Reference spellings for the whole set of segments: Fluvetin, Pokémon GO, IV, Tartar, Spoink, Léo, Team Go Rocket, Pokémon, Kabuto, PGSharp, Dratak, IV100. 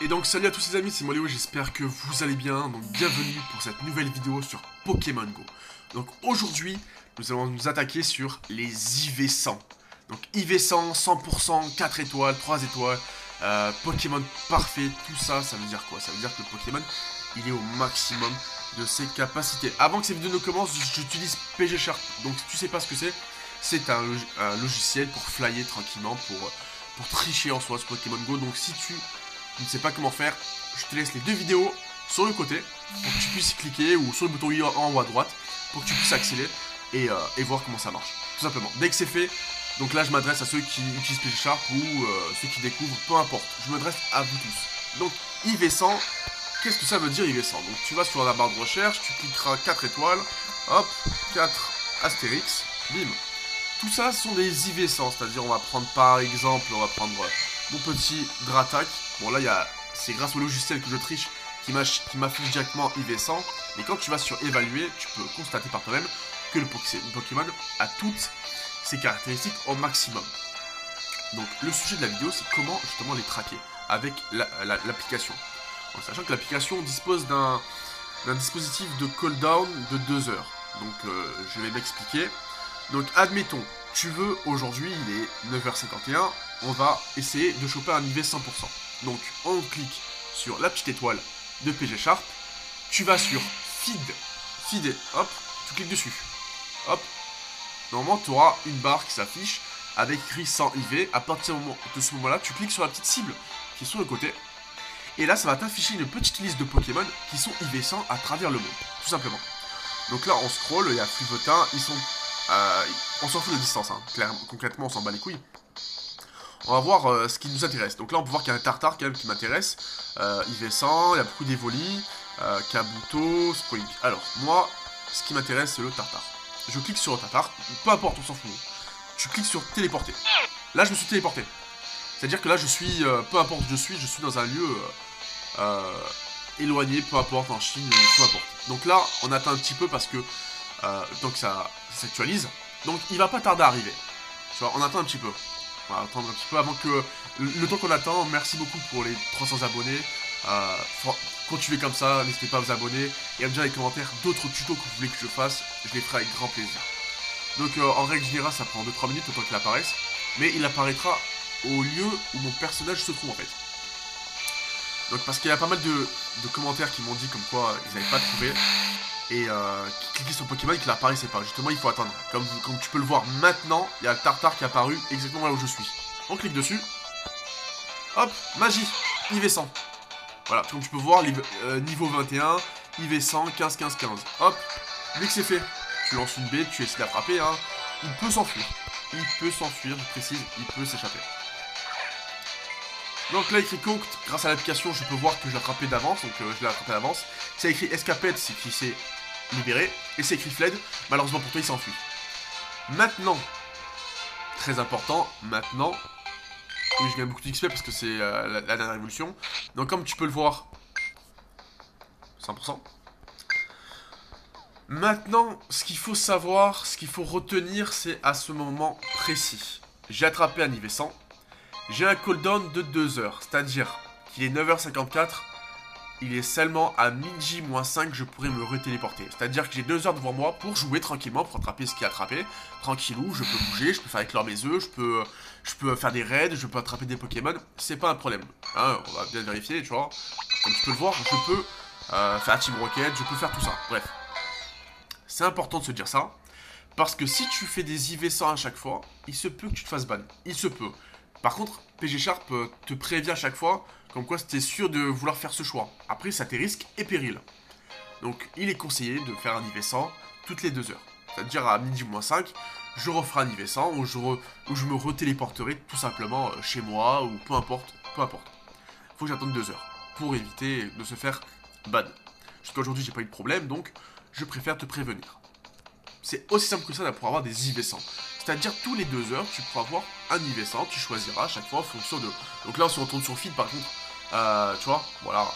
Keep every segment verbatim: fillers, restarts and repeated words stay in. Et donc salut à tous les amis, c'est moi Léo, j'espère que vous allez bien. Donc bienvenue pour cette nouvelle vidéo sur Pokémon GO. Donc aujourd'hui, nous allons nous attaquer sur les I V cent. Donc I V cent, cent pour cent, quatre étoiles, trois étoiles, euh, Pokémon parfait, tout ça, ça veut dire quoi? Ça veut dire que le Pokémon, il est au maximum de ses capacités. Avant que cette vidéo ne commence, j'utilise PGSharp. Donc si tu sais pas ce que c'est, c'est un, log un logiciel pour flyer tranquillement, pour, pour tricher en soi ce Pokémon GO. Donc si tu... je ne sais pas comment faire, je te laisse les deux vidéos sur le côté pour que tu puisses cliquer ou sur le bouton I en haut à droite pour que tu puisses accélérer et, euh, et voir comment ça marche, tout simplement. Dès que c'est fait, donc là je m'adresse à ceux qui utilisent PGSharp ou euh, ceux qui découvrent, peu importe, je m'adresse à vous tous. Donc I V cent, qu'est-ce que ça veut dire I V cent? Donc tu vas sur la barre de recherche, tu cliqueras quatre étoiles, hop, quatre astérix, bim. Tout ça ce sont des I V cent, c'est-à-dire on va prendre par exemple, on va prendre mon petit Dratak. Bon là, y a... c'est grâce au logiciel que je triche qui m'affiche directement I V cent. Mais quand tu vas sur évaluer, tu peux constater par toi-même que le Pokémon a toutes ses caractéristiques au maximum. Donc le sujet de la vidéo, c'est comment justement les traquer avec l'application. La, la, en sachant que l'application dispose d'un dispositif de cooldown de deux heures. Donc euh, je vais m'expliquer. Donc admettons, tu veux aujourd'hui, il est neuf heures cinquante et un, on va essayer de choper un I V cent pour cent. Donc on clique sur la petite étoile de PGSharp, tu vas sur Feed, Feed, hop, tu cliques dessus, hop. Normalement tu auras une barre qui s'affiche avec écrit cent I V, à partir de ce moment-là, tu cliques sur la petite cible qui est sur le côté, et là ça va t'afficher une petite liste de Pokémon qui sont I V cent à travers le monde, tout simplement. Donc là on scroll, il y a Fluvetin, ils sont... Euh, on s'en fout de distance, hein. Clairement, concrètement on s'en bat les couilles. On va voir euh, ce qui nous intéresse. Donc là on peut voir qu'il y a un Tartar quand même qui m'intéresse, euh, I V cent, il y a beaucoup d'Evoli, euh, Kabuto, Spoink. Alors moi, ce qui m'intéresse c'est le Tartar. Je clique sur le Tartar, peu importe, on s'en fout. Tu cliques sur téléporter. Là je me suis téléporté. C'est-à-dire que là je suis, euh, peu importe où je suis, je suis dans un lieu euh, euh, éloigné, peu importe, en Chine, peu importe. Donc là on attend un petit peu parce que Euh, donc ça, ça s'actualise. Donc il va pas tarder à arriver. Tu vois, on attend un petit peu. On va attendre un petit peu avant que... Le, le temps qu'on attend, merci beaucoup pour les trois cents abonnés. Euh, continuez comme ça, n'hésitez pas à vous abonner. Et à me dire dans les commentaires d'autres tutos que vous voulez que je fasse. Je les ferai avec grand plaisir. Donc euh, en règle générale, ça prend deux trois minutes le temps qu'il apparaisse. Mais il apparaîtra au lieu où mon personnage se trouve en fait. Donc parce qu'il y a pas mal de, de commentaires qui m'ont dit comme quoi ils n'avaient pas trouvé. Et euh, qui cliquait sur Pokémon et qui n'apparaissait pas. Justement, il faut attendre. Comme, comme tu peux le voir maintenant, il y a le Tartar qui est apparu exactement là où je suis. On clique dessus. Hop, magie, I V cent. Voilà, comme tu peux voir, euh, niveau vingt et un, I V cent, quinze, quinze, quinze. Hop, dès que c'est fait, tu lances une baie, tu essaies de la frapper. Hein. Il peut s'enfuir. Il peut s'enfuir, je précise, il peut s'échapper. Donc là, écrit Conct, grâce à l'application, je peux voir que je l'ai attrapé d'avance. Donc euh, je l'ai attrapé d'avance. C'est écrit Escapette, c'est qui s'est libéré. Et c'est écrit Fled, malheureusement pour toi, il s'enfuit. Maintenant, très important, maintenant, oui, je gagne beaucoup d'X P parce que c'est euh, la, la dernière évolution. Donc, comme tu peux le voir, cent pour cent. Maintenant, ce qu'il faut savoir, ce qu'il faut retenir, c'est à ce moment précis. J'ai attrapé un I V cent. J'ai un cooldown de deux heures, c'est-à-dire qu'il est neuf heures cinquante-quatre, il est seulement à midi moins cinq, je pourrais me retéléporter. C'est-à-dire que j'ai deux heures devant moi pour jouer tranquillement, pour attraper ce qui est attrapé. Tranquillou, je peux bouger, je peux faire éclore mes œufs, je peux, je peux faire des raids, je peux attraper des Pokémon, c'est pas un problème. Hein, on va bien vérifier, tu vois. Comme tu peux le voir, je peux euh, faire Team Go Rocket, je peux faire tout ça, bref. C'est important de se dire ça, parce que si tu fais des I V cent à chaque fois, il se peut que tu te fasses ban, il se peut. Par contre, PGSharp te prévient à chaque fois, comme quoi c'était sûr de vouloir faire ce choix. Après, ça a tes risques et périls. Donc, il est conseillé de faire un I V cent toutes les deux heures. C'est-à-dire à midi moins cinq, je referai un I V cent ou je, re, ou je me retéléporterai tout simplement chez moi ou peu importe, peu importe. Faut que j'attende deux heures pour éviter de se faire ban. Jusqu'à aujourd'hui, j'ai pas eu de problème, donc je préfère te prévenir. C'est aussi simple que ça pour avoir des I V cent. C'est-à-dire tous les deux heures, tu pourras avoir un I V cent, tu choisiras à chaque fois en fonction de... Donc là, si on retourne sur feed, par contre, euh, tu vois, voilà,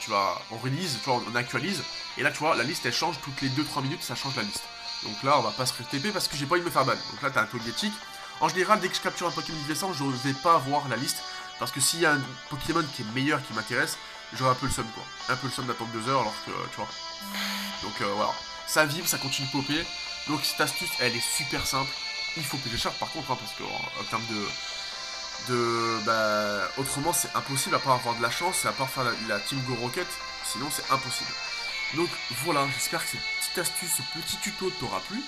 tu vas, on release, tu vois, on actualise, et là, tu vois, la liste, elle change toutes les deux trois minutes, ça change la liste. Donc là, on va pas se T P parce que j'ai pas envie de me faire ban. Donc là, t'as un taux de éthique. En général, dès que je capture un Pokémon I V cent, je vais pas avoir la liste, Parce que s'il y a un Pokémon qui est meilleur, qui m'intéresse, j'aurai un peu le seum, quoi. Un peu le seum d'attendre deux heures, alors que, tu vois. Donc, euh, voilà. Ça vibre, ça continue de popper. Donc, cette astuce, elle est super simple. Il faut PGSharp, par contre, hein, parce que, en, en termes de... de bah, autrement, c'est impossible, à part avoir de la chance, et à part faire la, la Team Go Rocket, sinon, c'est impossible. Donc, voilà. J'espère que cette petite astuce, ce petit tuto t'aura plu.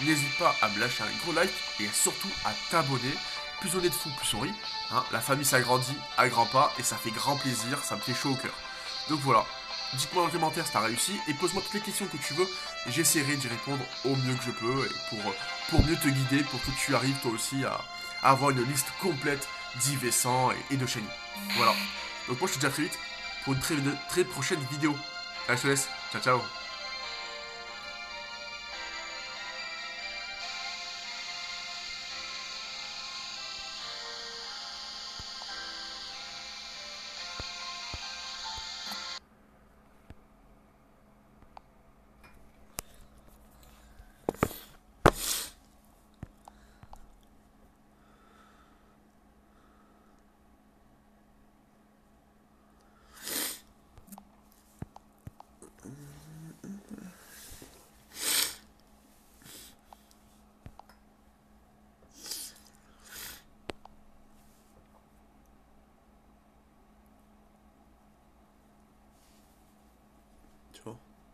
N'hésite pas à me lâcher un gros like et surtout à t'abonner. Plus on est de fous, plus on rit. Hein, la famille s'agrandit à grands pas et ça fait grand plaisir, ça me fait chaud au cœur. Donc voilà, dites-moi dans les commentaires si t'as réussi et pose-moi toutes les questions que tu veux. J'essaierai d'y répondre au mieux que je peux et pour, pour mieux te guider, pour que tu arrives toi aussi à, à avoir une liste complète d'I V cent et, et de chaînes. Voilà, donc moi je te dis à très vite pour une très, très prochaine vidéo. Allez, je te laisse, ciao ciao.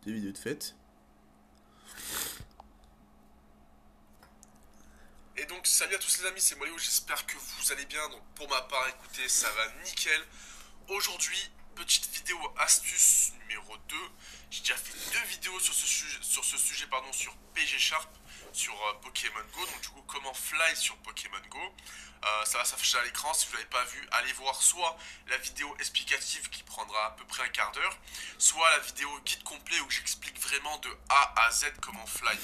Des vidéos de fête. Et donc salut à tous les amis, c'est moi Léo, j'espère que vous allez bien. Donc pour ma part, écoutez, ça va nickel. Aujourd'hui, petite vidéo astuce numéro deux. J'ai déjà fait deux vidéos sur ce sujet, sur ce sujet pardon, sur PGSharp, sur euh, Pokémon Go. Donc du coup, comment fly sur Pokémon Go. Euh, ça va s'afficher à l'écran, si vous ne l'avez pas vu, allez voir soit la vidéo explicative qui prendra à peu près un quart d'heure, soit la vidéo guide complet où j'explique vraiment de A à Z comment fly.